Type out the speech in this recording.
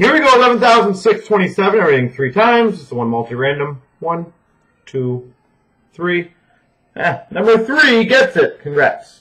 Here we go, 11,627, everything three times. It's one multi-random. One, two, three. Number three gets it. Congrats.